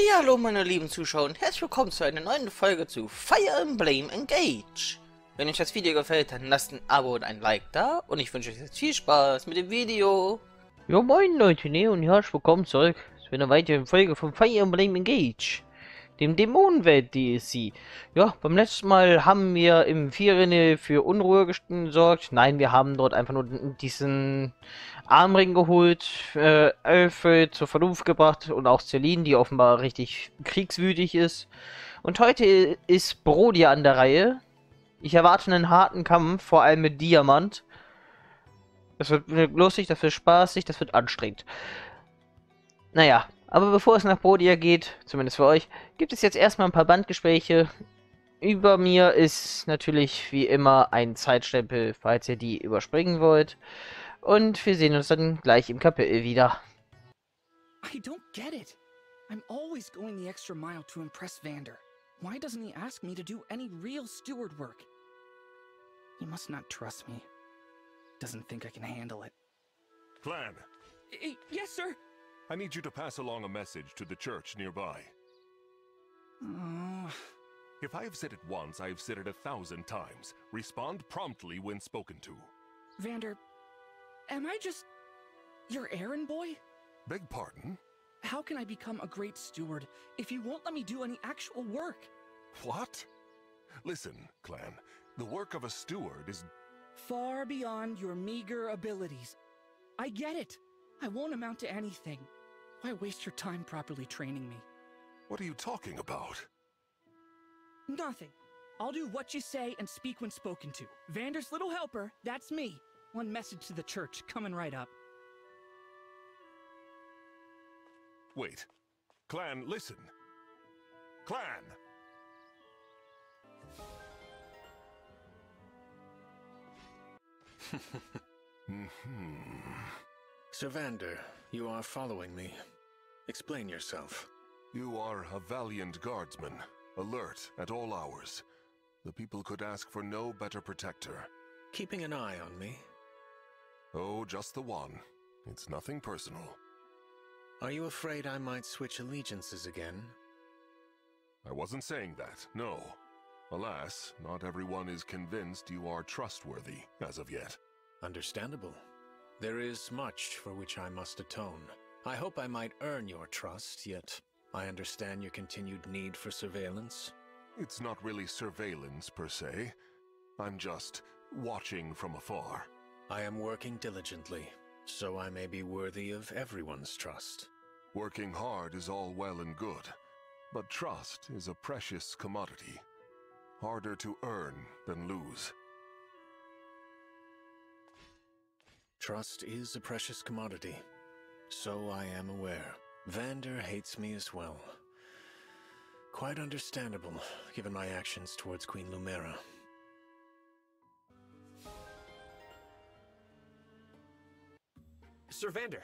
Hallihallo meine lieben Zuschauer und herzlich willkommen zu einer neuen Folge zu Fire Emblem Engage. Wenn euch das Video gefällt, dann lasst ein Abo und ein Like da und ich wünsche euch jetzt viel Spaß mit dem Video. Jo moin Leute, ne und herzlich willkommen zurück zu einer weiteren Folge von Fire Emblem Engage, dem Dämonenwelt DLC. Ja, beim letzten Mal haben wir im Vier-Rinne für Unruhe gesorgt. Nein, wir haben dort einfach nur diesen Armring geholt, Alfred zur Vernunft gebracht und auch Celine, die offenbar richtig kriegswütig ist. Und heute ist Brodia an der Reihe. Ich erwarte einen harten Kampf, vor allem mit Diamant. Das wird lustig, das wird spaßig, das wird anstrengend. Naja. Aber bevor es nach Brodia geht, zumindest für euch, gibt es jetzt erstmal ein paar Bandgespräche. Über mir ist natürlich wie immer ein Zeitstempel, falls ihr die überspringen wollt. Und wir sehen uns dann gleich im Kapitel wieder. I don't get it. I'm always going the extra mile to impress Vander. Why doesn't he ask me to do any real steward work? He must not trust me. Doesn't think I can handle it. Plan. Yes, sir. I need you to pass along a message to the church nearby. If I have said it once, I have said it 1,000 times. Respond promptly when spoken to. Vander, am I just your errand boy? Beg pardon? How can I become a great steward if you won't let me do any actual work? What? Listen, clan, the work of a steward is far beyond your meager abilities. I get it. I won't amount to anything. Why waste your time properly training me? What are you talking about? Nothing. I'll do what you say and speak when spoken to. Vander's little helper, that's me. One message to the church, coming right up. Wait. Clan, listen. Clan! Sir Vander, you are following me. Explain yourself. You are a valiant guardsman, alert at all hours. The people could ask for no better protector. Keeping an eye on me? Oh, just the one. It's nothing personal. Are you afraid I might switch allegiances again? I wasn't saying that, no. Alas, not everyone is convinced you are trustworthy as of yet. Understandable. There is much for which I must atone. I hope I might earn your trust, yet I understand your continued need for surveillance. It's not really surveillance per se. I'm just watching from afar. I am working diligently, so I may be worthy of everyone's trust. Working hard is all well and good, but trust is a precious commodity. Harder to earn than lose. Trust is a precious commodity, so I am aware. Vander hates me as well. Quite understandable, given my actions towards Queen Lumera. Sir Vander,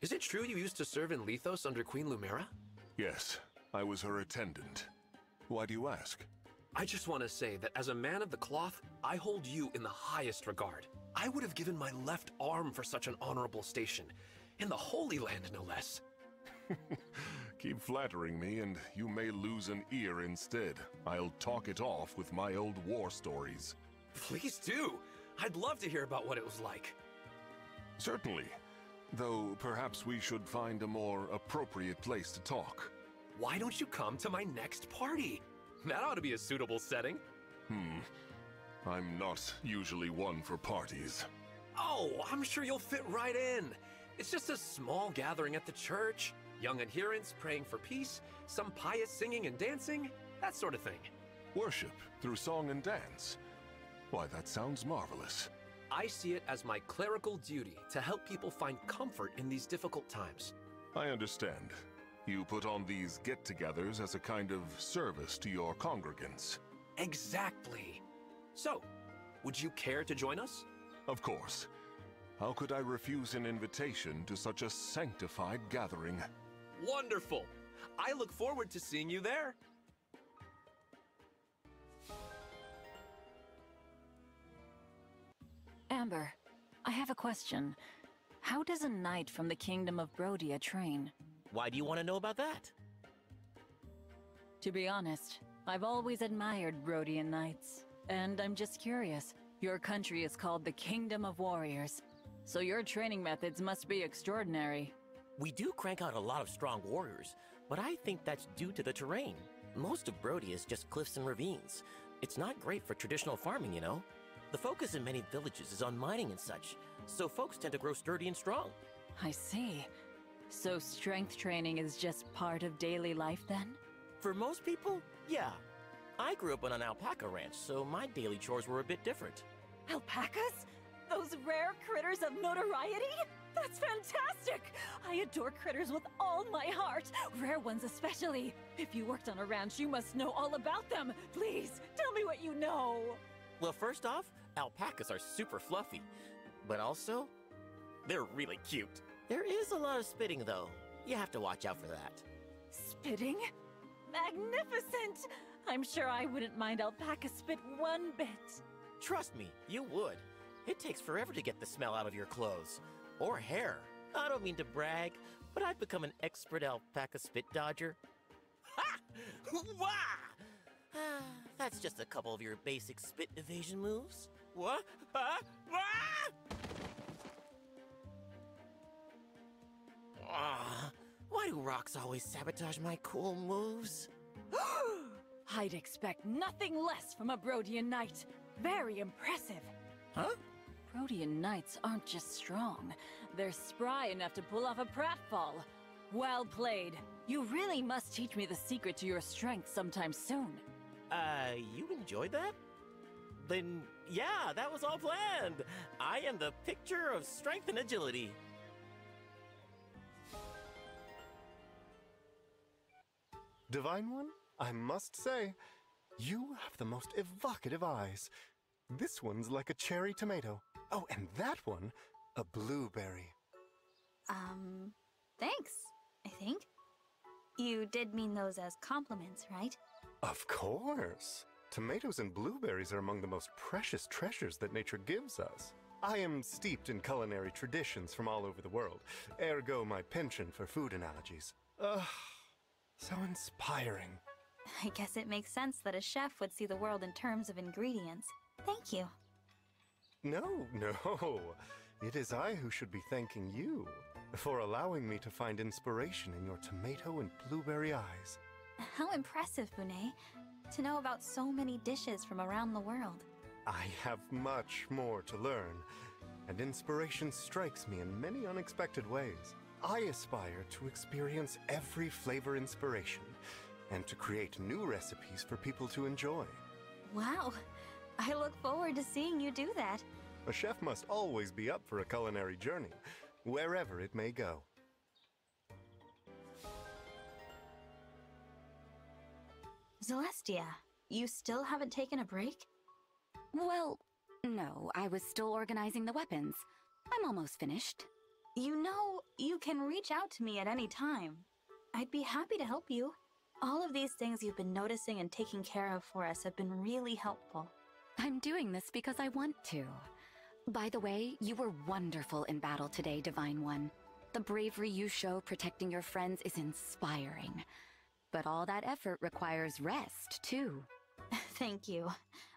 is it true you used to serve in Lythos under Queen Lumera? Yes, I was her attendant. Why do you ask? I just want to say that as a man of the cloth, I hold you in the highest regard. I would have given my left arm for such an honorable station, in the Holy Land no less. Keep flattering me and you may lose an ear instead. I'll talk it off with my old war stories. Please do! I'd love to hear about what it was like. Certainly, though perhaps we should find a more appropriate place to talk. Why don't you come to my next party? That ought to be a suitable setting. I'm not usually one for parties. Oh, I'm sure you'll fit right in. It's just a small gathering at the church. Young adherents praying for peace, some pious singing and dancing, that sort of thing. Worship through song and dance. Why, that sounds marvelous. I see it as my clerical duty to help people find comfort in these difficult times. I understand. You put on these get-togethers as a kind of service to your congregants. Exactly. So, would you care to join us? Of course. How could I refuse an invitation to such a sanctified gathering? Wonderful! I look forward to seeing you there. Amber, I have a question. How does a knight from the Kingdom of Brodia train? Why do you want to know about that? To be honest, I've always admired Brodian knights. And I'm just curious, your country is called the Kingdom of Warriors, so your training methods must be extraordinary. We do crank out a lot of strong warriors, but I think that's due to the terrain. Most of Brodia is just cliffs and ravines. It's not great for traditional farming, you know. The focus in many villages is on mining and such, so folks tend to grow sturdy and strong. I see. So strength training is just part of daily life then? For most people, yeah. I grew up on an alpaca ranch, so my daily chores were a bit different. Alpacas? Those rare critters of notoriety? That's fantastic! I adore critters with all my heart, rare ones especially. If you worked on a ranch, you must know all about them. Please, tell me what you know. Well, first off, alpacas are super fluffy. But also, they're really cute. There is a lot of spitting, though. You have to watch out for that. Spitting? Magnificent! I'm sure I wouldn't mind alpaca spit one bit. Trust me, you would. It takes forever to get the smell out of your clothes. Or hair. I don't mean to brag, but I've become an expert alpaca spit dodger. Ha! Wah! That's just a couple of your basic spit evasion moves. What? Huh? Wah! Ah! Why do rocks always sabotage my cool moves? I'd expect nothing less from a Brodian knight. Very impressive. Huh? Brodian knights aren't just strong. They're spry enough to pull off a pratfall. Well played. You really must teach me the secret to your strength sometime soon. You enjoyed that? Then, yeah, that was all planned. I am the picture of strength and agility. Divine One, I must say, you have the most evocative eyes. This one's like a cherry tomato. Oh, and that one, a blueberry. Thanks, I think. You did mean those as compliments, right? Of course. Tomatoes and blueberries are among the most precious treasures that nature gives us. I am steeped in culinary traditions from all over the world, ergo my penchant for food analogies. Ugh, so inspiring. I guess it makes sense that a chef would see the world in terms of ingredients. Thank you. No, no. It is I who should be thanking you for allowing me to find inspiration in your tomato and blueberry eyes. How impressive, Bonet, to know about so many dishes from around the world. I have much more to learn, and inspiration strikes me in many unexpected ways. I aspire to experience every flavor inspiration, and to create new recipes for people to enjoy. Wow. I look forward to seeing you do that. A chef must always be up for a culinary journey, wherever it may go. Celestia, you still haven't taken a break? Well, no, I was still organizing the weapons. I'm almost finished. You know, you can reach out to me at any time. I'd be happy to help you. All of these things you've been noticing and taking care of for us have been really helpful. I'm doing this because I want to. By the way, you were wonderful in battle today, Divine One. The bravery you show protecting your friends is inspiring. But all that effort requires rest, too. Thank you.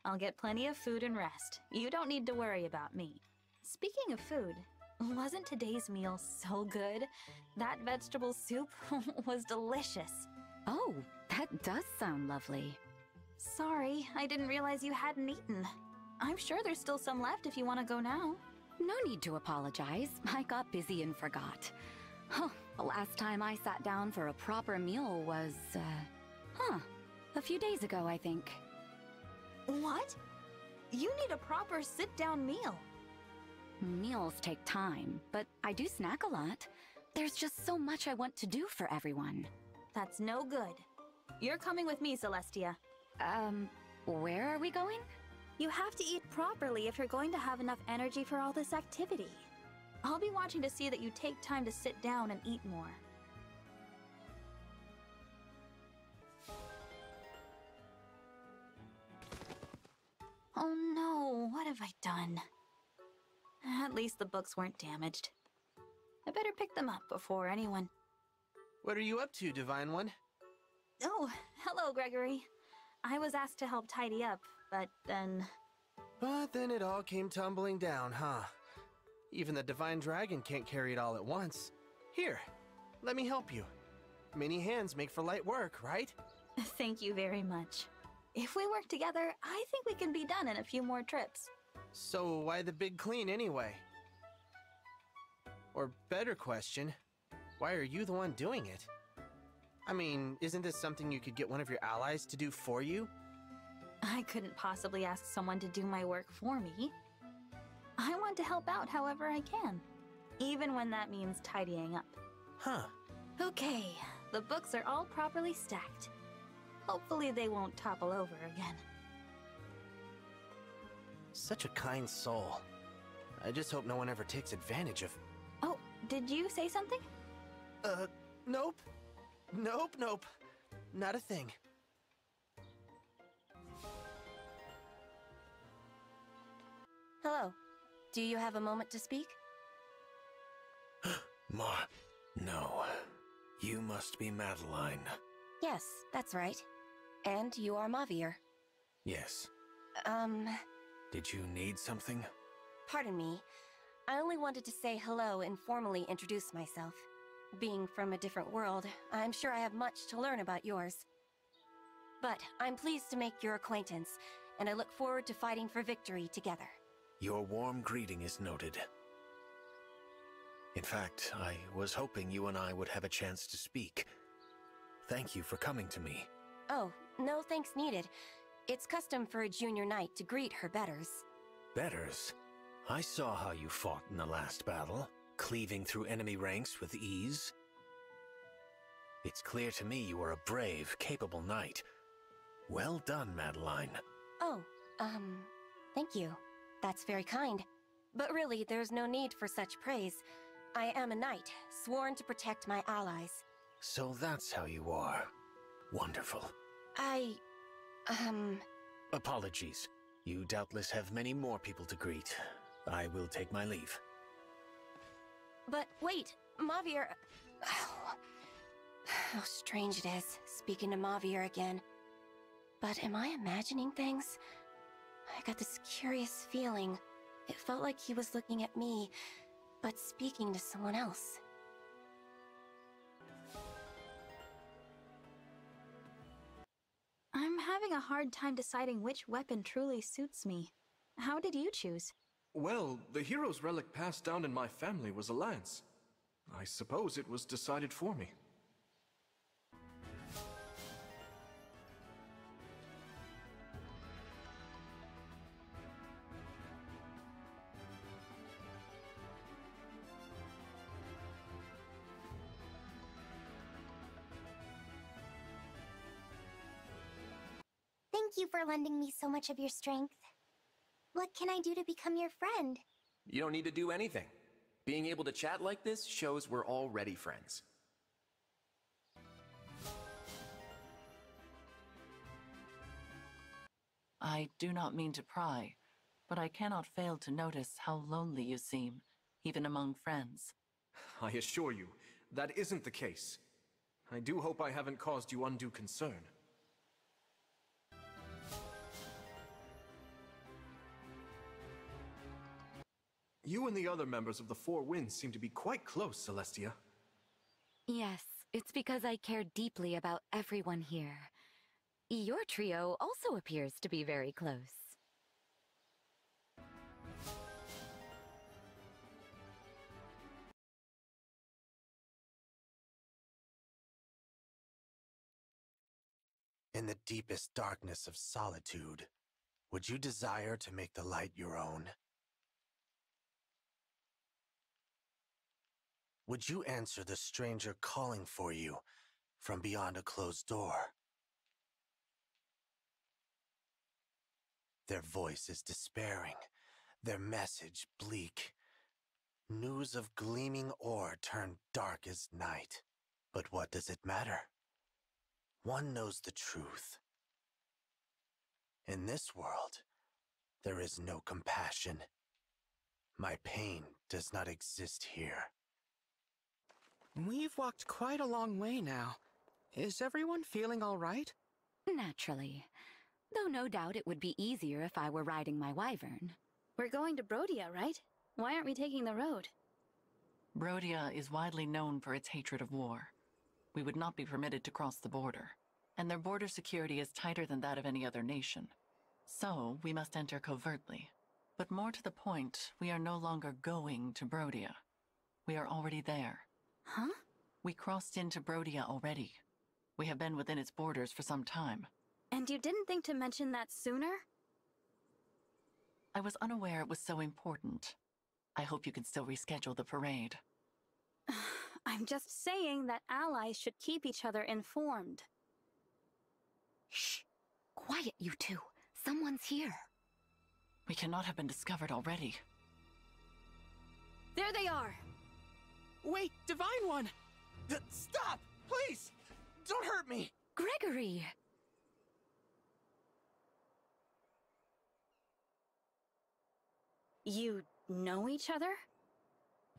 I'll get plenty of food and rest. You don't need to worry about me. Speaking of food, wasn't today's meal so good? That vegetable soup was delicious. Oh, that does sound lovely. Sorry, I didn't realize you hadn't eaten. I'm sure there's still some left if you want to go now. No need to apologize. I got busy and forgot. Huh, the last time I sat down for a proper meal was, a few days ago, I think. What? You need a proper sit-down meal. Meals take time, but I do snack a lot. There's just so much I want to do for everyone. That's no good. You're coming with me, Celestia. Where are we going? You have to eat properly if you're going to have enough energy for all this activity. I'll be watching to see that you take time to sit down and eat more. Oh no, what have I done? At least the books weren't damaged. I better pick them up before anyone. What are you up to, Divine One? Oh, hello, Gregory. I was asked to help tidy up, but then... it all came tumbling down, huh? Even the Divine Dragon can't carry it all at once. Here, let me help you. Many hands make for light work, right? Thank you very much. If we work together, I think we can be done in a few more trips. So why the big clean anyway? Or better question, why are you the one doing it? I mean, isn't this something you could get one of your allies to do for you? I couldn't possibly ask someone to do my work for me. I want to help out however I can, even when that means tidying up. Huh. Okay, the books are all properly stacked. Hopefully they won't topple over again. Such a kind soul. I just hope no one ever takes advantage of... Oh, did you say something? Nope. Nope, nope. Not a thing. Hello. Do you have a moment to speak? Ma... no. You must be Madeline. Yes, that's right. And you are Mavir. Yes. Did you need something? Pardon me. I only wanted to say hello and formally introduce myself. Being from a different world, I'm sure I have much to learn about yours. But I'm pleased to make your acquaintance, and I look forward to fighting for victory together. Your warm greeting is noted. In fact, I was hoping you and I would have a chance to speak. Thank you for coming to me. Oh, no thanks needed. It's custom for a junior knight to greet her betters. Betters? I saw how you fought in the last battle, cleaving through enemy ranks with ease. It's clear to me you are a brave, capable knight. Well done, Madeline. Oh, thank you. That's very kind. But really, there's no need for such praise. I am a knight, sworn to protect my allies. So that's how you are. Wonderful. Apologies. You doubtless have many more people to greet. I will take my leave. But wait, Mavir... Oh. How strange it is, speaking to Mavir again. But am I imagining things? I got this curious feeling. It felt like he was looking at me, but speaking to someone else. I'm having a hard time deciding which weapon truly suits me. How did you choose? Well, the hero's relic passed down in my family was a lance. I suppose it was decided for me. Thank you for lending me so much of your strength. What can I do to become your friend? You don't need to do anything. Being able to chat like this shows we're already friends. I do not mean to pry, but I cannot fail to notice how lonely you seem, even among friends. I assure you, that isn't the case. I do hope I haven't caused you undue concern. You and the other members of the Four Winds seem to be quite close, Celestia. Yes, it's because I care deeply about everyone here. Your trio also appears to be very close. In the deepest darkness of solitude, would you desire to make the light your own? Would you answer the stranger calling for you from beyond a closed door? Their voice is despairing, their message bleak. News of gleaming ore turned dark as night. But what does it matter? One knows the truth. In this world, there is no compassion. My pain does not exist here. We've walked quite a long way now. Is everyone feeling all right? Naturally. Though no doubt it would be easier if I were riding my wyvern. We're going to Brodia, right? Why aren't we taking the road? Brodia is widely known for its hatred of war. We would not be permitted to cross the border, and their border security is tighter than that of any other nation. So, we must enter covertly. But more to the point, we are no longer going to Brodia. We are already there. Huh? We crossed into Brodia already. We have been within its borders for some time. And you didn't think to mention that sooner? I was unaware it was so important. I hope you can still reschedule the parade. I'm just saying that allies should keep each other informed. Shh! Quiet, you two. Someone's here. We cannot have been discovered already. There they are! Wait, Divine One! Stop! Please! Don't hurt me! Gregory! You know each other?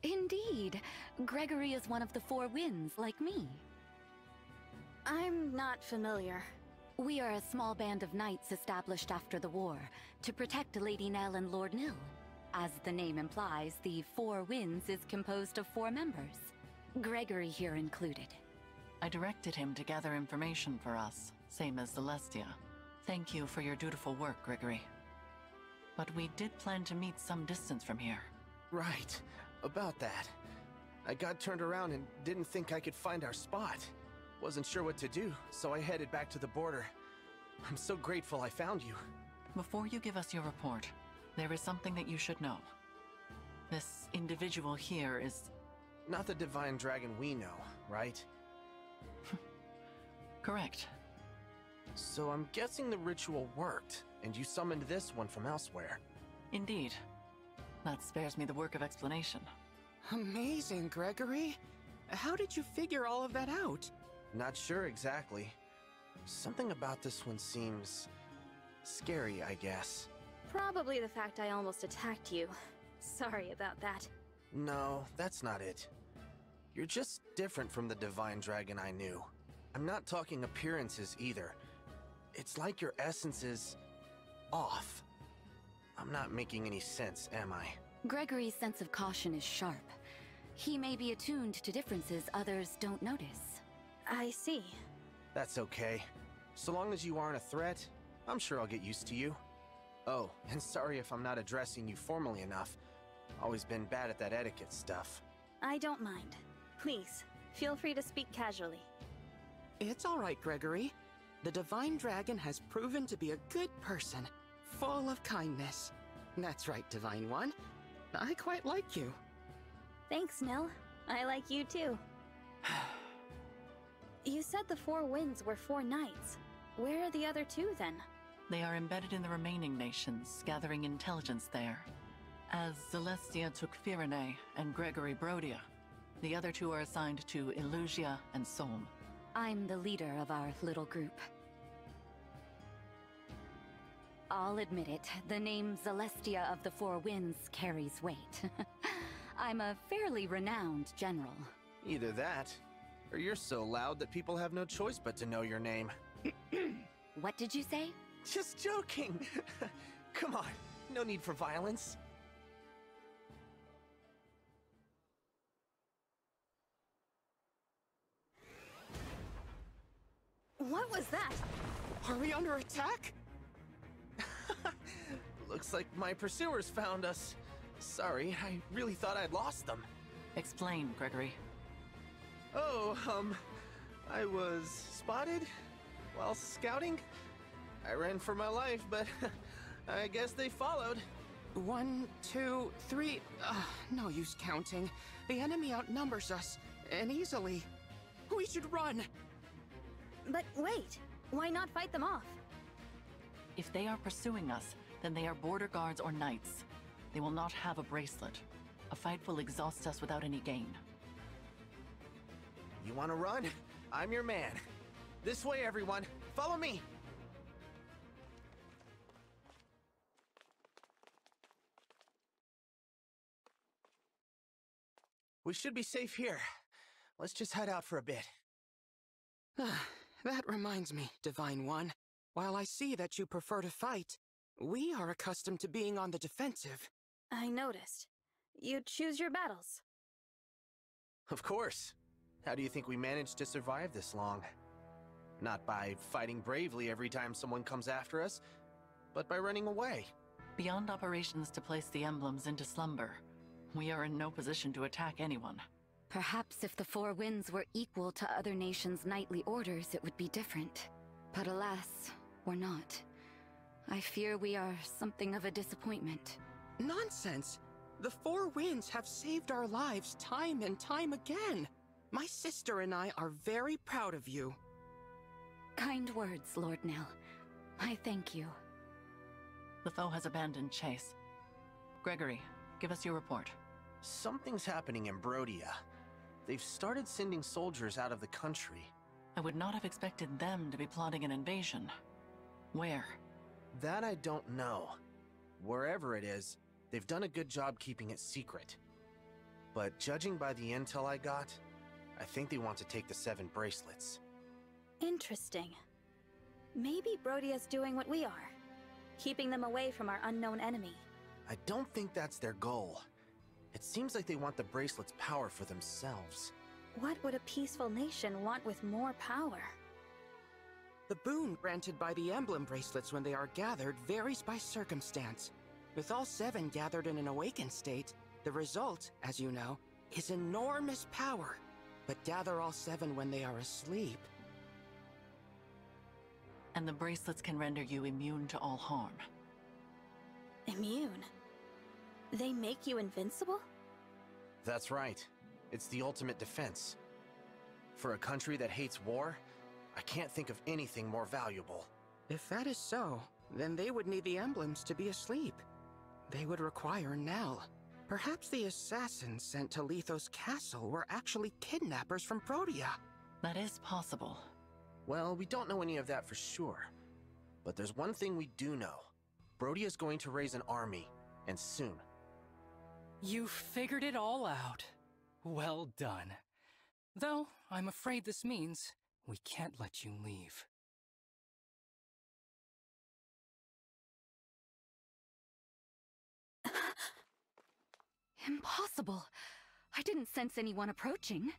Indeed. Gregory is one of the Four Winds, like me. I'm not familiar. We are a small band of knights established after the war to protect Lady Nell and Lord Nil. As the name implies, the Four Winds is composed of four members. Gregory here included. I directed him to gather information for us, same as Celestia. Thank you for your dutiful work, Gregory. But we did plan to meet some distance from here. Right. About that. I got turned around and didn't think I could find our spot. Wasn't sure what to do, so I headed back to the border. I'm so grateful I found you. Before you give us your report, there is something that you should know. This individual here is... not the divine dragon we know, right? Correct. So I'm guessing the ritual worked, and you summoned this one from elsewhere. Indeed. That spares me the work of explanation. Amazing, Gregory. How did you figure all of that out? Not sure exactly. Something about this one seems... scary, I guess. Probably the fact I almost attacked you. Sorry about that. No, that's not it. You're just different from the divine dragon I knew. I'm not talking appearances either. It's like your essence is... off. I'm not making any sense, am I? Gregory's sense of caution is sharp. He may be attuned to differences others don't notice. I see. That's okay. So long as you aren't a threat, I'm sure I'll get used to you. Oh, and sorry if I'm not addressing you formally enough. Always been bad at that etiquette stuff. I don't mind. Please, feel free to speak casually. It's all right, Gregory. The Divine Dragon has proven to be a good person, full of kindness. That's right, Divine One. I quite like you. Thanks, Nell. I like you too. You said the Four Winds were four knights. Where are the other two, then? They are embedded in the remaining nations, gathering intelligence there. As Celestia took Firene and Gregory Brodia, the other two are assigned to Illusia and Solm. I'm the leader of our little group. I'll admit it, the name Celestia of the Four Winds carries weight. I'm a fairly renowned general. Either that, or you're so loud that people have no choice but to know your name. What did you say? Just joking! Come on, no need for violence. What was that? Are we under attack? Looks like my pursuers found us. Sorry, I really thought I'd lost them. Explain, Gregory. Oh, I was spotted while scouting. I ran for my life, but I guess they followed. 1, 2, 3... no use counting. The enemy outnumbers us, and easily. We should run! But wait, why not fight them off? If they are pursuing us, then they are border guards or knights. They will not have a bracelet. A fight will exhaust us without any gain. You want to run? I'm your man. This way, everyone. Follow me. We should be safe here. Let's just head out for a bit. That reminds me, Divine One. While I see that you prefer to fight, we are accustomed to being on the defensive. I noticed. You choose your battles. Of course. How do you think we managed to survive this long? Not by fighting bravely every time someone comes after us, but by running away. Beyond operations to place the emblems into slumber, we are in no position to attack anyone. Perhaps if the Four Winds were equal to other nations' nightly orders, it would be different. But alas, we're not. I fear we are something of a disappointment. Nonsense! The Four Winds have saved our lives time and time again! My sister and I are very proud of you. Kind words, Lord Nell. I thank you. The foe has abandoned chase. Gregory, give us your report. Something's happening in Brodia. They've started sending soldiers out of the country. I would not have expected them to be plotting an invasion. Where? That I don't know. Wherever it is, they've done a good job keeping it secret. But judging by the intel I got, I think they want to take the 7 bracelets. Interesting. Maybe Brodia's doing what we are. Keeping them away from our unknown enemy. I don't think that's their goal. It seems like they want the bracelet's power for themselves. What would a peaceful nation want with more power? The boon granted by the emblem bracelets when they are gathered varies by circumstance. With all 7 gathered in an awakened state, the result, as you know, is enormous power. But gather all 7 when they are asleep. And the bracelets can render you immune to all harm. Immune? They make you invincible? That's right. It's the ultimate defense. For a country that hates war, I can't think of anything more valuable. If that is so, then they would need the emblems to be asleep. They would require Nell. Perhaps the assassins sent to Lythos Castle were actually kidnappers from Brodia. That is possible. Well, we don't know any of that for sure. But there's one thing we do know. Brodia's going to raise an army, and soon. You figured it all out. Well done. Though, I'm afraid this means we can't let you leave. Impossible. I didn't sense anyone approaching.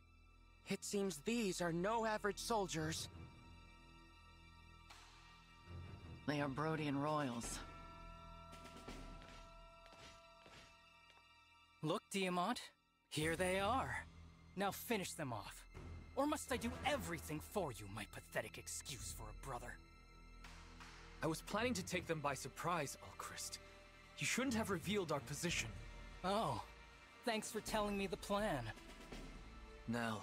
It seems these are no average soldiers. They are Brodian royals. Look, Diamant. Here they are. Now finish them off. Or must I do everything for you, my pathetic excuse for a brother? I was planning to take them by surprise, Alcryst. You shouldn't have revealed our position. Oh, thanks for telling me the plan. Nell,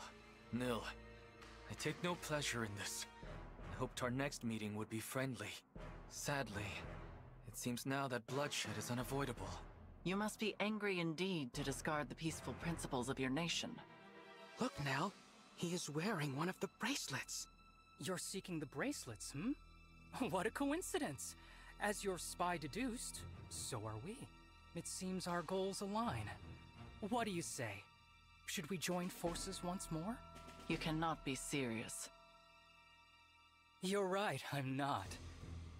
Nil, I take no pleasure in this. I hoped our next meeting would be friendly. Sadly, it seems now that bloodshed is unavoidable. You must be angry indeed to discard the peaceful principles of your nation. Look, Nell. He is wearing one of the bracelets. You're seeking the bracelets, hmm? What a coincidence. As your spy deduced, so are we. It seems our goals align. What do you say? Should we join forces once more? You cannot be serious. You're right, I'm not.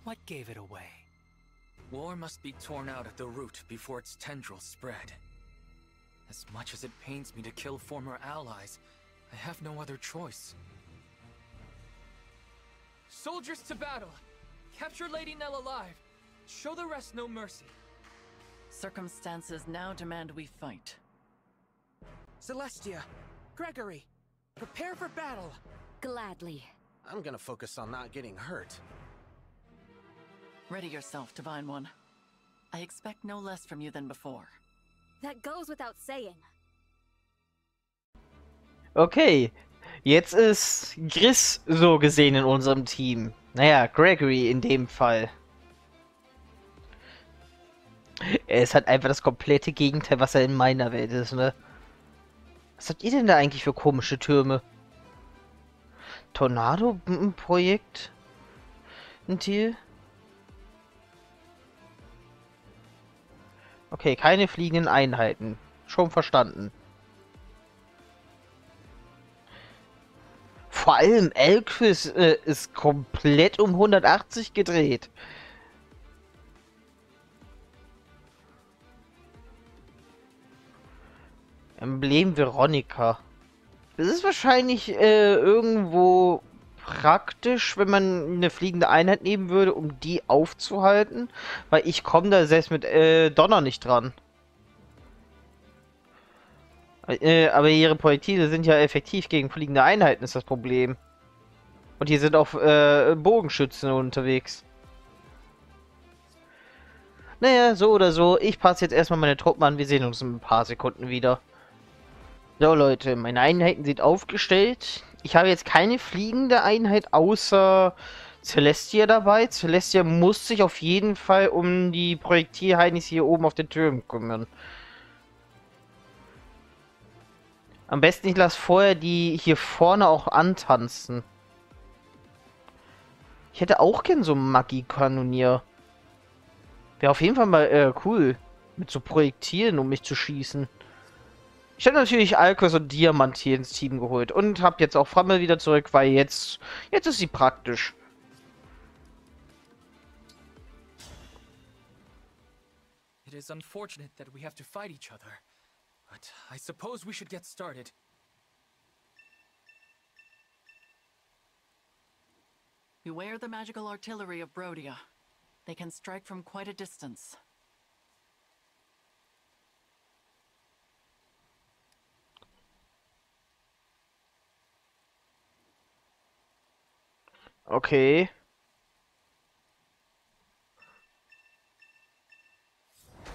What gave it away? War must be torn out at the root before its tendrils spread. As much as it pains me to kill former allies, I have no other choice. Soldiers to battle! Capture Lady Nell alive! Show the rest no mercy! Circumstances now demand we fight. Celestia! Gregory! Prepare for battle! Gladly. I'm gonna focus on not getting hurt. Ready yourself, Divine One. I expect no less from you than before. That goes without saying. Okay, jetzt ist Gris so gesehen in unserem Team. Naja, Gregory in dem Fall. Er ist halt einfach das komplette Gegenteil, was er in meiner Welt ist, ne? Was habt ihr denn da eigentlich für komische Türme? Tornado-Projekt? Ein Deal? Okay, keine fliegenden Einheiten. Schon verstanden. vor allem Alcryst ist komplett um 180 gedreht. Emblem Veronica. Das ist wahrscheinlich irgendwo praktisch, wenn man eine fliegende Einheit nehmen würde, um die aufzuhalten. Weil ich komme da selbst mit Donner nicht dran. Aber ihre Projektile sind ja effektiv gegen fliegende Einheiten, ist das Problem. Und hier sind auch Bogenschützen unterwegs. Naja, so oder so. Ich passe jetzt erstmal meine Truppen an. Wir sehen uns in ein paar Sekunden wieder. So Leute, meine Einheiten sind aufgestellt. Ich habe jetzt keine fliegende Einheit außer Celestia dabei. Celestia muss sich auf jeden Fall um die Projektilheinis hier oben auf den Türmen kümmern. Am besten ich lasse vorher die hier vorne auch antanzen. Ich hätte auch gern so einen Maggi-Kanonier. Wäre auf jeden Fall mal cool, mit so Projektilen, um mich zu schießen. Ich habe natürlich Alcryst und Diamant hier ins Team geholt und habe jetzt auch Frammel wieder zurück, weil jetzt ist sie praktisch. It is unfortunate that we have to fight each other, but I suppose we should get started. Beware the magical artillery of Brodia. They can strike from quite a distance. Okay.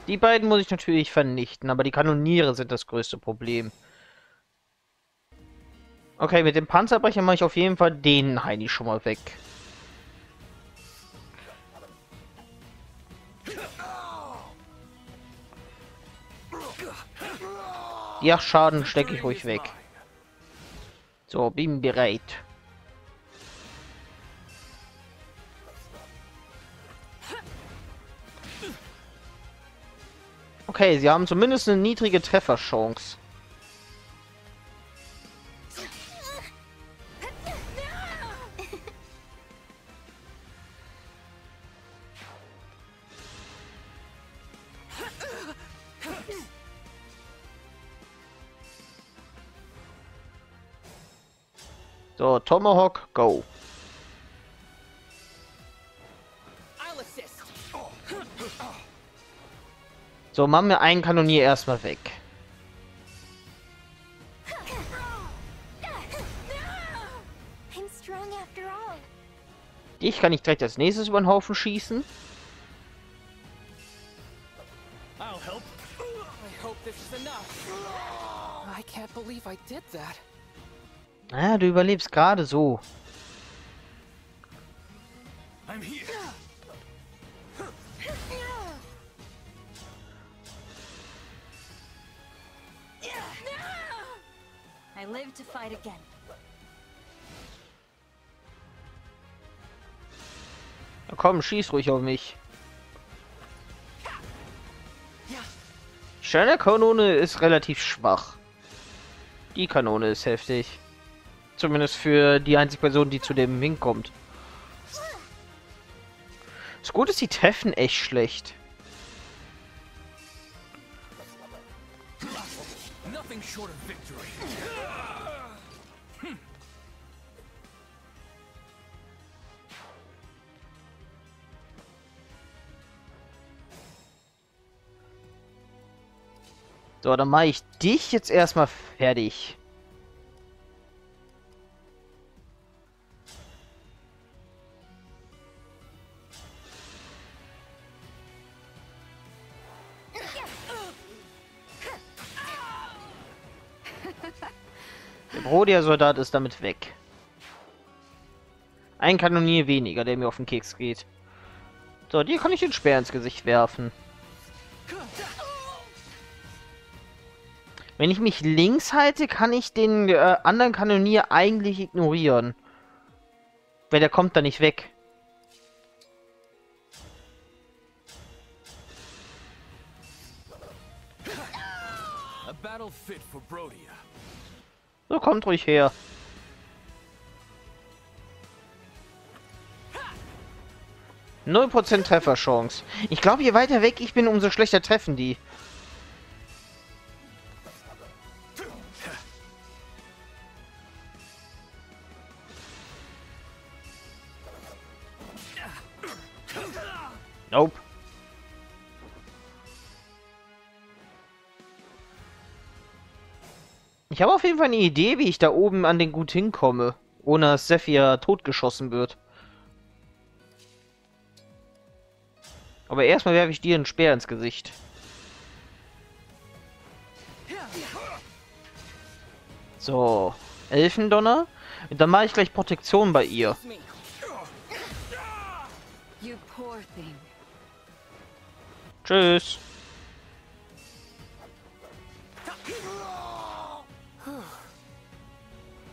Die beiden muss ich natürlich vernichten, aber die Kanoniere sind das größte Problem. Okay, mit dem Panzerbrecher mache ich auf jeden Fall den Heini schon mal weg. Ja, Schaden stecke ich ruhig weg. So, bin bereit. Okay, sie haben zumindest eine niedrige Trefferchance. So, Tomahawk, go. So, machen wir einen Kanonier erstmal weg. Dich kann ich direkt als nächstes über den Haufen schießen. Ah, du überlebst gerade so. Na komm, schieß ruhig auf mich. Die Sternenkanone ist relativ schwach. Die Kanone ist heftig. Zumindest für die einzige Person, die zu dem hinkommt. Das Gute ist, die treffen echt schlecht. So, dann mache ich dich jetzt erstmal fertig. Der Brodia-Soldat ist damit weg. Ein Kanonier weniger, der mir auf den Keks geht. So, dir kann ich den Speer ins Gesicht werfen. Wenn ich mich links halte, kann ich den anderen Kanonier eigentlich ignorieren. Weil der kommt da nicht weg. So, kommt ruhig her. 0% Trefferchance. Ich glaube, je weiter weg ich bin, umso schlechter treffen die. Nope. Ich habe auf jeden Fall eine Idee, wie ich da oben an den Gut hinkomme, ohne dass Zephyr totgeschossen wird. Aber erstmal werfe ich dir einen Speer ins Gesicht. So, Elfendonner. Und dann mache ich gleich Protektion bei ihr. Tschüss.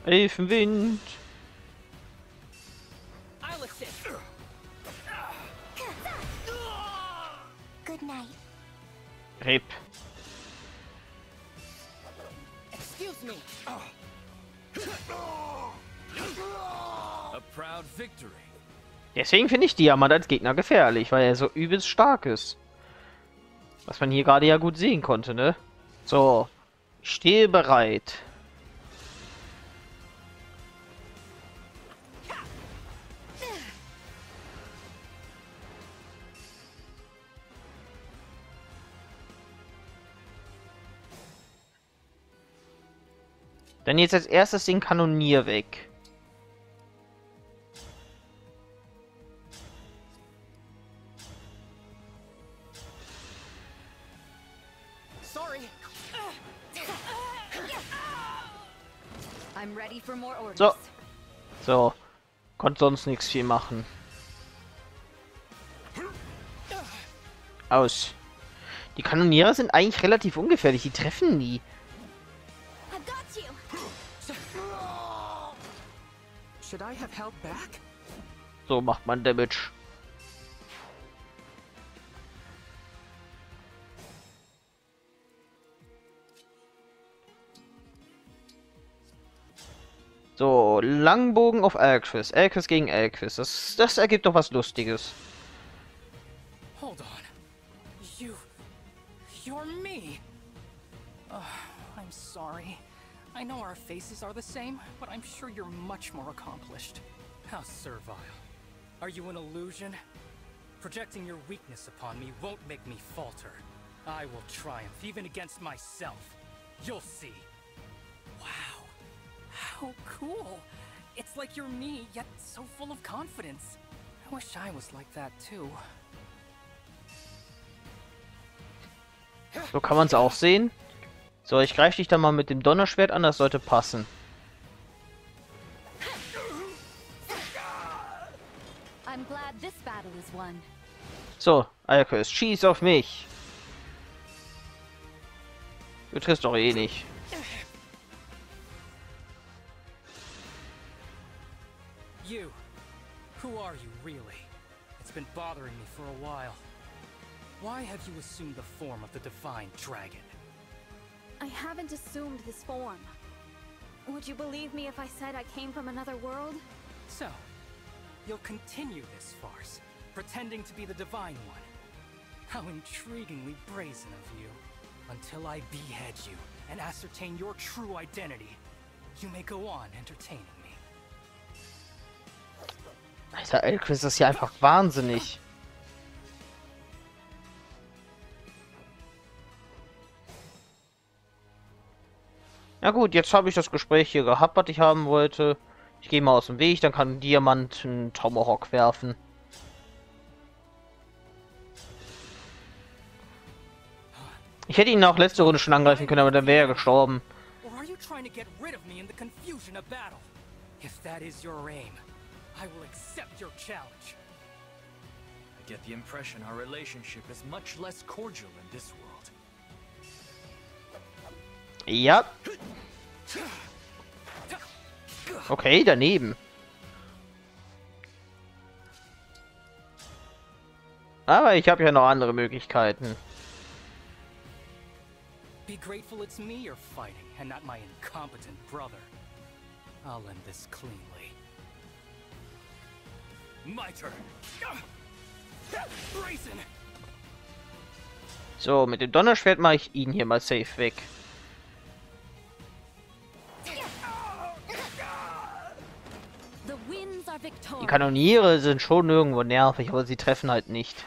Elfenwind. Rip. Excuse me. A proud victory. Deswegen finde ich Diamant als Gegner gefährlich, weil er so übelst stark ist. Was man hier gerade ja gut sehen konnte, ne? So, ich stehe bereit. Dann jetzt als erstes den Kanonier weg. So. So. Konnte sonst nichts viel machen. Aus. Die Kanoniere sind eigentlich relativ ungefährlich. Die treffen nie. So macht man Damage. So, Langbogen auf Alcryst. Alcryst gegen Alcryst. Das ergibt doch was Lustiges. Hold on. You're me. Oh, I'm sorry. I know our faces are the same, but I'm sure you're much more accomplished. How servile. Are you an illusion? Projecting your weakness upon me won't make me falter. I will triumph even against myself. You'll see. Wow. How cool! It's like you're me, yet so full of confidence. I wish I was like that too. So kann man es auch sehen. So, ich greife dich dann mal mit dem Donnerschwert an, das sollte passen. I'm glad this battle is won. So, Alcryst, schieß auf mich. Du triffst doch eh nicht. You. Who are you really? It's been bothering me for a while. Why have you assumed the form of the divine dragon? I haven't assumed this form. Would you believe me if I said I came from another world? So, you'll continue this farce, pretending to be the divine one. How intriguingly brazen of you. Until I behead you and ascertain your true identity, you may go on entertaining me. Alter, Alcryst ist hier einfach wahnsinnig. Na gut, jetzt habe ich das Gespräch hier gehabt, was ich haben wollte. Ich gehe mal aus dem Weg, dann kann Diamant einen Tomahawk werfen. Ich hätte ihn auch letzte Runde schon angreifen können, aber dann wäre er gestorben. Ja. Okay, daneben. Aber ich habe ja noch andere Möglichkeiten. Be grateful it's me you're fighting and not my incompetent brother. I'll end this cleanly. My turn. So, mit dem Donnerschwert mache ich ihn hier mal safe weg. Die Kanoniere sind schon irgendwo nervig, aber sie treffen halt nicht.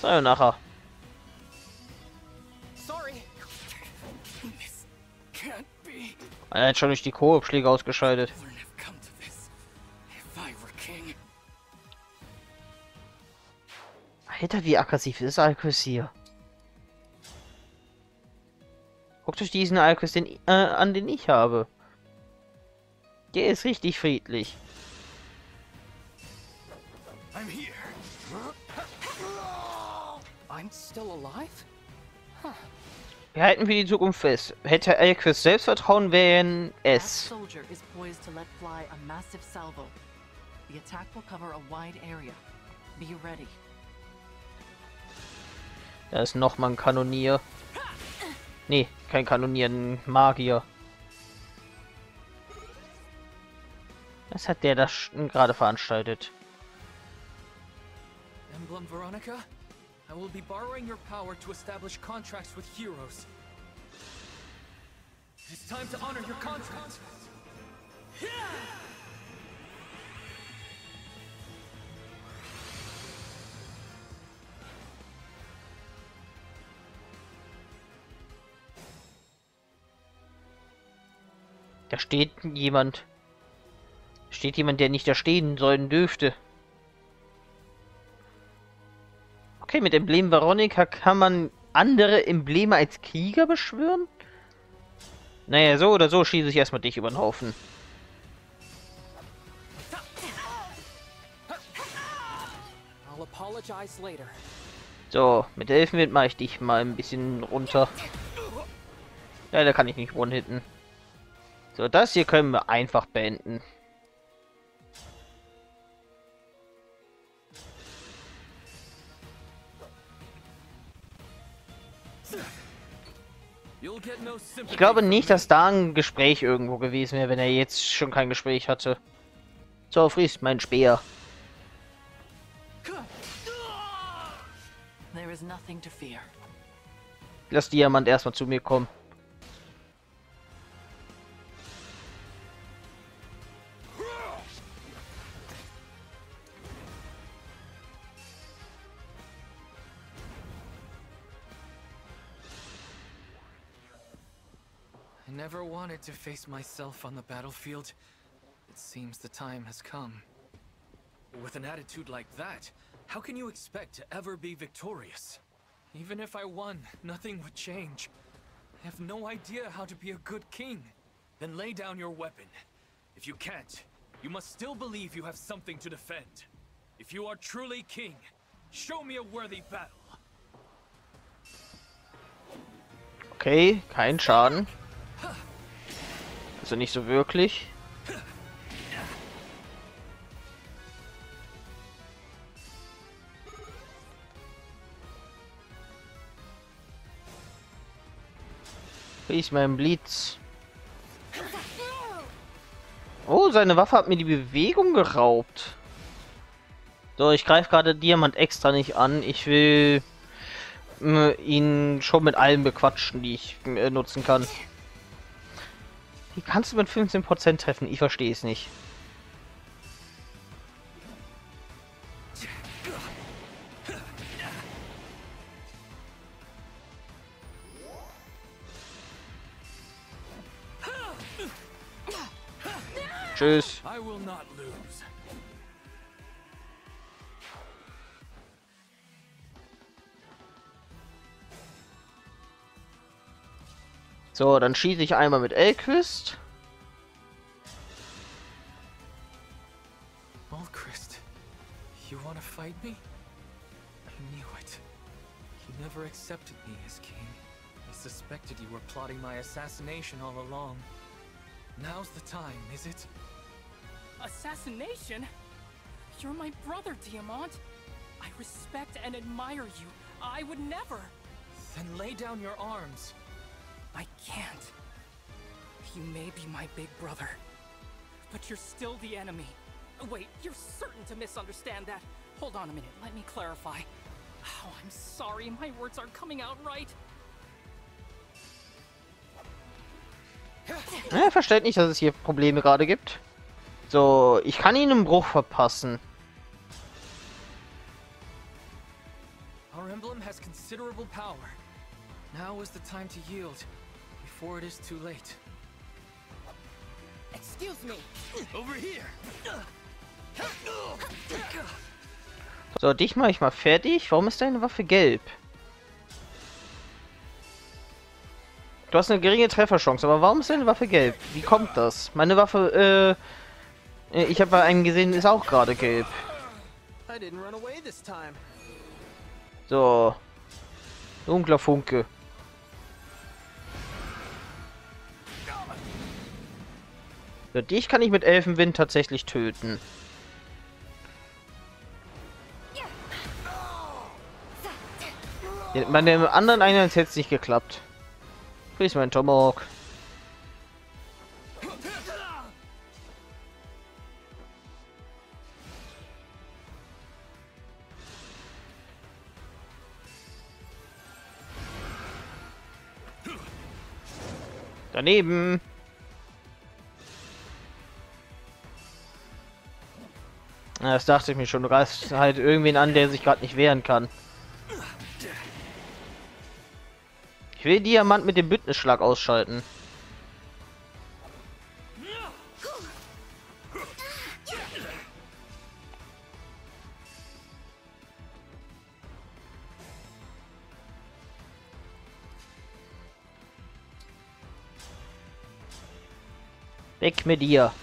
2 nachher. Er hat schon durch die Koop-Schläge ausgeschaltet. Alter, wie aggressiv ist Alcryst hier? Guckt euch diesen Alcryst an, den ich habe. Der ist richtig friedlich. I'm here. I'm still alive? Huh. Wir halten für die Zukunft fest. Hätte Alcryst Selbstvertrauen, wären es. Da ist nochmal ein Kanonier. Nee, kein Kanonier, ein Magier. Was hat der da gerade veranstaltet? Emblem Veronica? I will be borrowing your power to establish contracts with heroes. It is time to honor your contract. Da steht jemand. Steht jemand, der nicht da stehen sollen dürfte. Okay, mit Emblem Veronica kann man andere Embleme als Krieger beschwören? Naja, so oder so schieße ich erstmal dich über den Haufen. So, mit Elfenwind mache ich dich mal ein bisschen runter. Ja, da kann ich nicht one-hitten. So, das hier können wir einfach beenden. Ich glaube nicht, dass da ein Gespräch irgendwo gewesen wäre, wenn er jetzt schon kein Gespräch hatte. So, frisst mein Speer. Lass Diamant erstmal zu mir kommen. Never wanted to face myself on the battlefield. It seems the time has come. With an attitude like that, how can you expect to ever be victorious? Even if I won, nothing would change. I have no idea how to be a good king. Then lay down your weapon. If you can't, you must still believe you have something to defend. If you are truly king, show me a worthy battle. Okay, kein Schaden. Also nicht so wirklich. Ich meinen Blitz. Oh, seine Waffe hat mir die Bewegung geraubt. So, ich greife gerade Diamant extra nicht an. Ich will ihn schon mit allem bequatschen, die ich nutzen kann. Wie kannst du mit 15% treffen? Ich verstehe es nicht. Tschüss. So, dann schieße ich einmal mit Alcryst. Alcryst, you wanna fight me? I knew it. You never accepted me as king. I suspected you were plotting my assassination all along. Now's the time, is it? Assassination? You're my brother, Diamant. I respect and admire you. I would never. Then lay down your arms. I can't. You may be my big brother, but you're still the enemy. Wait, you're certain to misunderstand that. Hold on a minute, let me clarify. Oh, I'm sorry, my words aren't coming out right. Er versteht nicht, dass es hier Probleme gerade gibt. So, ich kann ihn einen Bruch verpassen. Our emblem has considerable power. Now is the time to yield before it is too late. Excuse me. Over here. So, dich mache ich mal fertig. Warum ist deine Waffe gelb? Du hast eine geringe Trefferchance, aber warum ist deine Waffe gelb? Wie kommt das? Meine Waffe, ich habe bei einem gesehen, ist auch gerade gelb. So. Dunkler Funke. So, dich kann ich mit Elfenwind tatsächlich töten. Bei dem anderen einen hat es jetzt nicht geklappt. Grüß mein Tomahawk. Daneben. Das dachte ich mir schon. Du greifst halt irgendwen an, der sich gerade nicht wehren kann. Ich will Diamant mit dem Bündnisschlag ausschalten. Weg mit dir.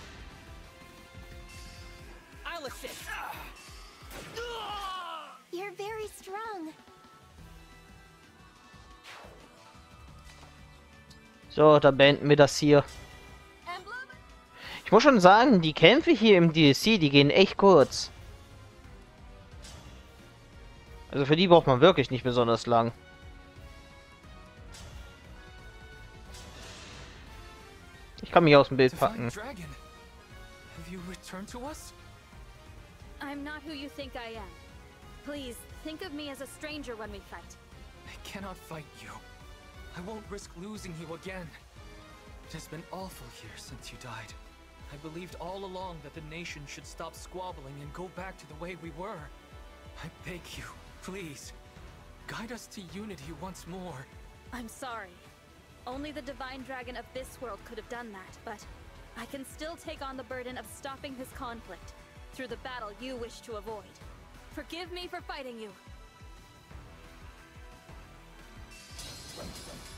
So, da beenden wir das hier. Ich muss schon sagen, die Kämpfe hier im DLC, die gehen echt kurz. Also für die braucht man wirklich nicht besonders lang. Ich kann mich aus dem Bild packen. I won't risk losing you again. It has been awful here since you died. I believed all along that the nation should stop squabbling and go back to the way we were. I beg you, please, guide us to unity once more. I'm sorry. Only the divine dragon of this world could have done that, but I can still take on the burden of stopping this conflict through the battle you wish to avoid. Forgive me for fighting you.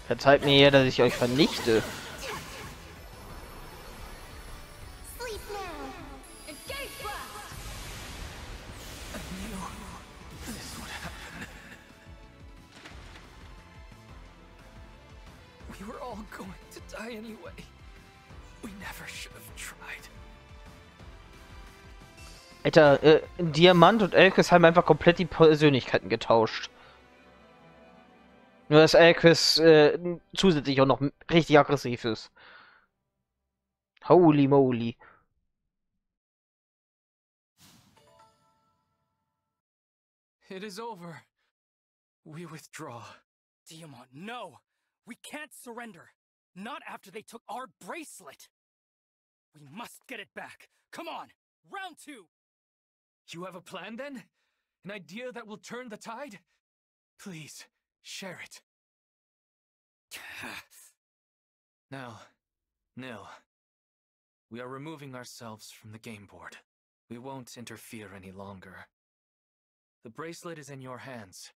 Verzeiht mir ja, dass ich euch vernichte. Alter, Diamant und Alcryst haben einfach komplett die Persönlichkeiten getauscht. Nur dass Alcryst zusätzlich auch noch richtig aggressiv ist. Holy moly. It is over. We withdraw. Diamant, no! We can't surrender. Not after they took our bracelet. We must get it back. Come on, round two. You have a plan then? An idea that will turn the tide? Please. Share it. Now, Nil, we are removing ourselves from the game board. We won't interfere any longer. The bracelet is in your hands,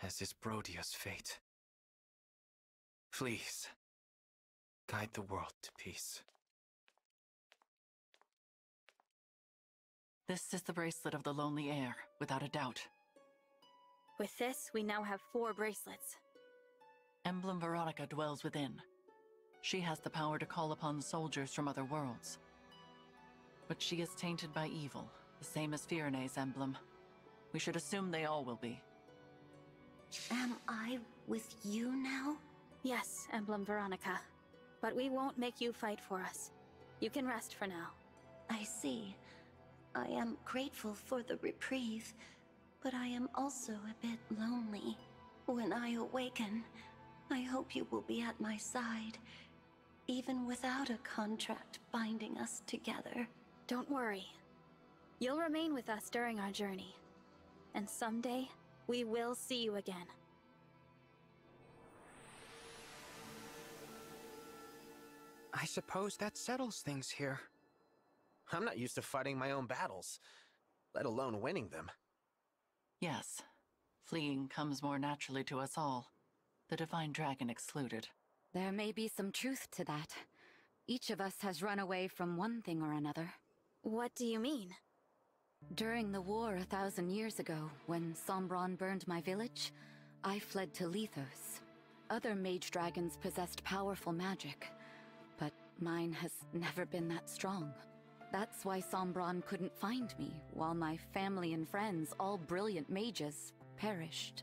as is Brodia's fate. Please, guide the world to peace. This is the bracelet of the lonely heir, without a doubt. With this, we now have four bracelets. Emblem Veronica dwells within. She has the power to call upon soldiers from other worlds. But she is tainted by evil, the same as Firene's emblem. We should assume they all will be. Am I with you now? Yes, Emblem Veronica. But we won't make you fight for us. You can rest for now. I see. I am grateful for the reprieve, but I am also a bit lonely. When I awaken, I hope you will be at my side, even without a contract binding us together. Don't worry. You'll remain with us during our journey, and someday we will see you again. I suppose that settles things here. I'm not used to fighting my own battles, let alone winning them. Yes. Fleeing comes more naturally to us all, the Divine Dragon excluded. There may be some truth to that. Each of us has run away from one thing or another. What do you mean? During the war 1,000 years ago, when Sombron burned my village, I fled to Lythos. Other Mage Dragons possessed powerful magic, but mine has never been that strong. That's why Sombron couldn't find me, while my family and friends, all brilliant mages, perished.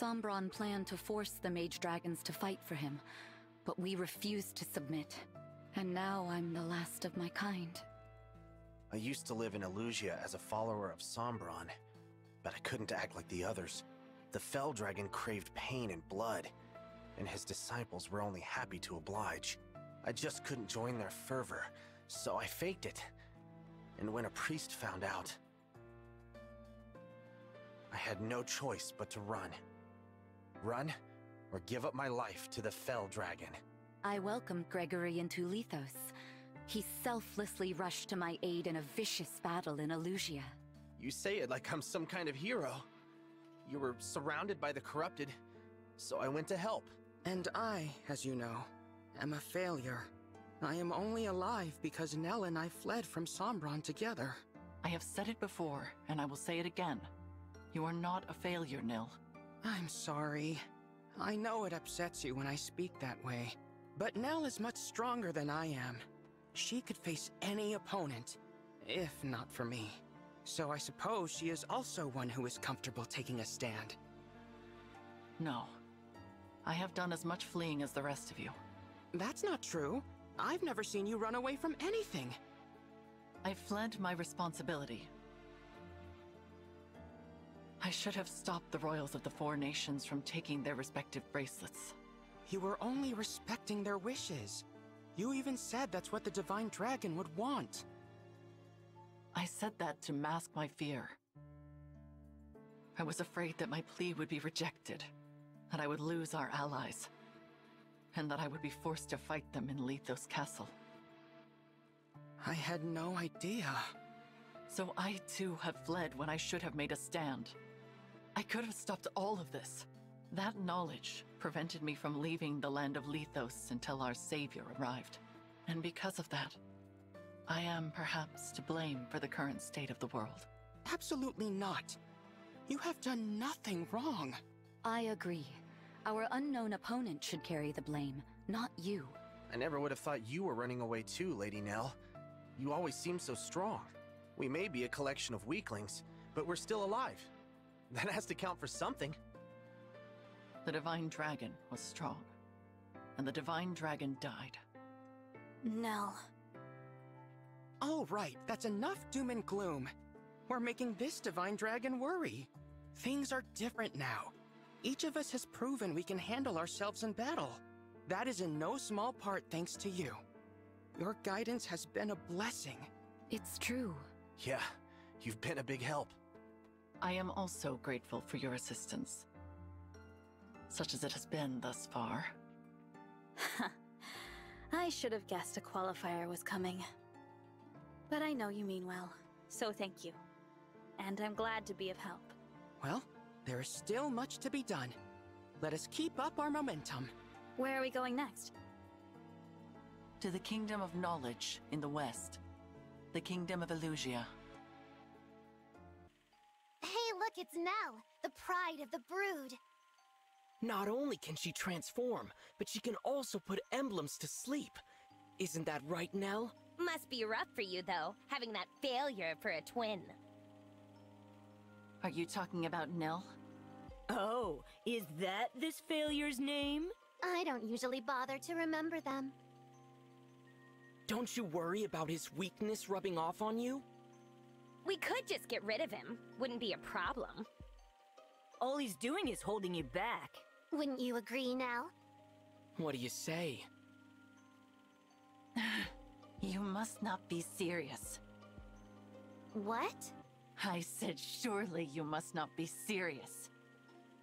Sombron planned to force the Mage Dragons to fight for him, but we refused to submit. And now I'm the last of my kind. I used to live in Illusia as a follower of Sombron, but I couldn't act like the others. The Fell Dragon craved pain and blood, and his disciples were only happy to oblige. I just couldn't join their fervor, so I faked it. And when a priest found out, I had no choice but to run. Run, or give up my life to the Fell Dragon. I welcomed Gregory into Lythos. He selflessly rushed to my aid in a vicious battle in Illusia. You say it like I'm some kind of hero. You were surrounded by the corrupted, so I went to help. And I, as you know, I'm a failure. I am only alive because Nell and I fled from Sombron together. I have said it before, and I will say it again. You are not a failure, Nil. I'm sorry. I know it upsets you when I speak that way, but Nell is much stronger than I am. She could face any opponent, if not for me. So I suppose she is also one who is comfortable taking a stand. No. I have done as much fleeing as the rest of you. That's not true. I've never seen you run away from anything. I fled my responsibility. I should have stopped the royals of the four nations from taking their respective bracelets. You were only respecting their wishes. You even said that's what the Divine Dragon would want. I said that to mask my fear. I was afraid that my plea would be rejected, that I would lose our allies, and that I would be forced to fight them in Lythos Castle. I had no idea. So I too have fled when I should have made a stand. I could have stopped all of this. That knowledge prevented me from leaving the land of Lythos until our savior arrived. And because of that, I am perhaps to blame for the current state of the world. Absolutely not. You have done nothing wrong. I agree. Our unknown opponent should carry the blame, not you. I never would have thought you were running away too, Lady Nell. You always seem so strong. We may be a collection of weaklings, but we're still alive. That has to count for something. The Divine Dragon was strong, and the Divine Dragon died. Nell. All right, that's enough doom and gloom. We're making this Divine Dragon worry. Things are different now. Each of us has proven we can handle ourselves in battle. That is in no small part thanks to you. Your guidance has been a blessing. It's true. Yeah, you've been a big help. I am also grateful for your assistance, such as it has been thus far. I should have guessed a qualifier was coming. But I know you mean well, so thank you. And I'm glad to be of help. Well, there is still much to be done. Let us keep up our momentum. Where are we going next? To the Kingdom of Knowledge in the west. The Kingdom of Illusia. Hey, look, it's Nell, the pride of the brood. Not only can she transform, but she can also put emblems to sleep. Isn't that right, Nell? Must be rough for you, though, having that failure for a twin. Are you talking about Nell? Oh, is that this failure's name? I don't usually bother to remember them. Don't you worry about his weakness rubbing off on you? We could just get rid of him. Wouldn't be a problem. All he's doing is holding you back. Wouldn't you agree, Nell? What do you say? You must not be serious. What? I said surely you must not be serious.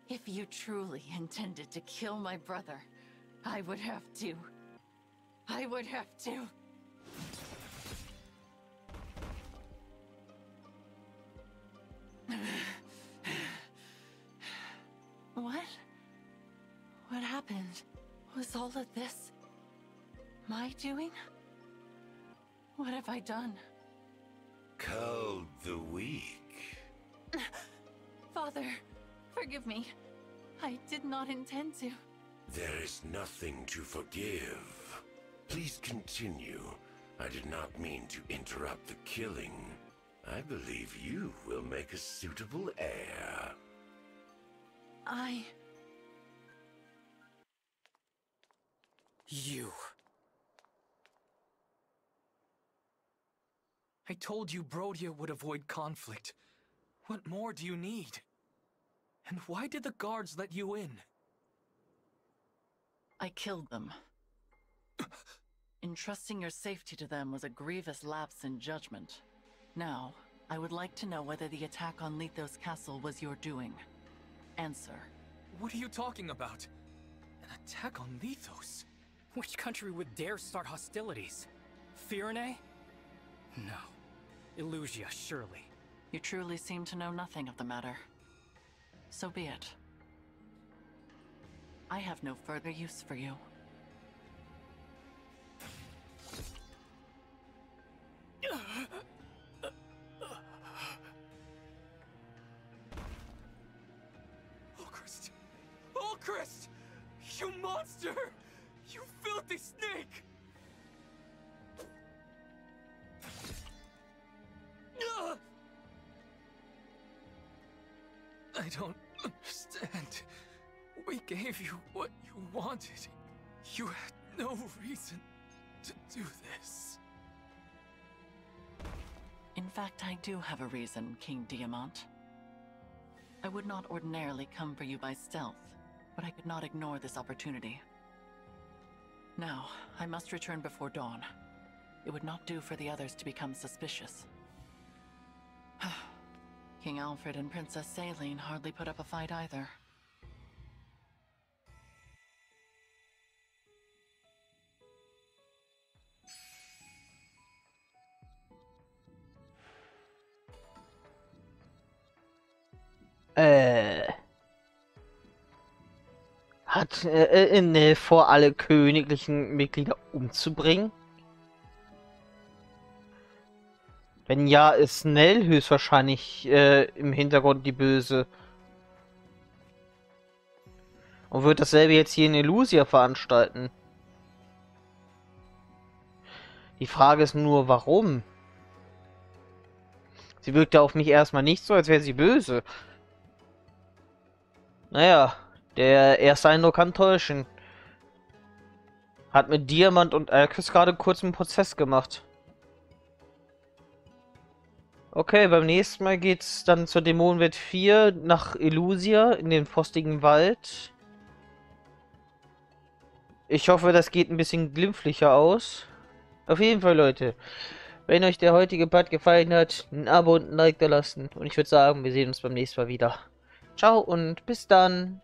If you truly intended to kill my brother, I would have to. I would have to. What? What happened? Was all of this my doing? What have I done? Called the weak. Father, forgive me. I did not intend to. There is nothing to forgive. Please continue. I did not mean to interrupt the killing. I believe you will make a suitable heir. I told you Brodia would avoid conflict. What more do you need? And why did the guards let you in? I killed them. Entrusting your safety to them was a grievous lapse in judgment. Now, I would like to know whether the attack on Lythos Castle was your doing. Answer. What are you talking about? An attack on Lythos? Which country would dare start hostilities? Firene? No. Illusia, surely. You truly seem to know nothing of the matter. So be it. I have no further use for you. Alcryst! Alcryst! You monster! You filthy snake! I don't understand. We gave you what you wanted. You had no reason to do this. In fact, I do have a reason, King Diamant. I would not ordinarily come for you by stealth, but I could not ignore this opportunity. Now, I must return before dawn. It would not do for the others to become suspicious. King Alfred and Princess Saline hardly put up a fight either. Hat Nell vor, alle königlichen Mitglieder umzubringen? Wenn ja, ist Nell höchstwahrscheinlich im Hintergrund die Böse. Und wird dasselbe jetzt hier in Illusia veranstalten. Die Frage ist nur, warum? Sie wirkte auf mich erstmal nicht so, als wäre sie böse. Naja, der erste Eindruck kann täuschen. Hat mit Diamant und Alcryst gerade kurz einen Prozess gemacht. Okay, beim nächsten Mal geht's dann zur Dämonenwelt 4 nach Illusia in den frostigen Wald. Ich hoffe, das geht ein bisschen glimpflicher aus. Auf jeden Fall, Leute, wenn euch der heutige Part gefallen hat, ein Abo und ein Like da lassen. Und ich würde sagen, wir sehen uns beim nächsten Mal wieder. Ciao und bis dann.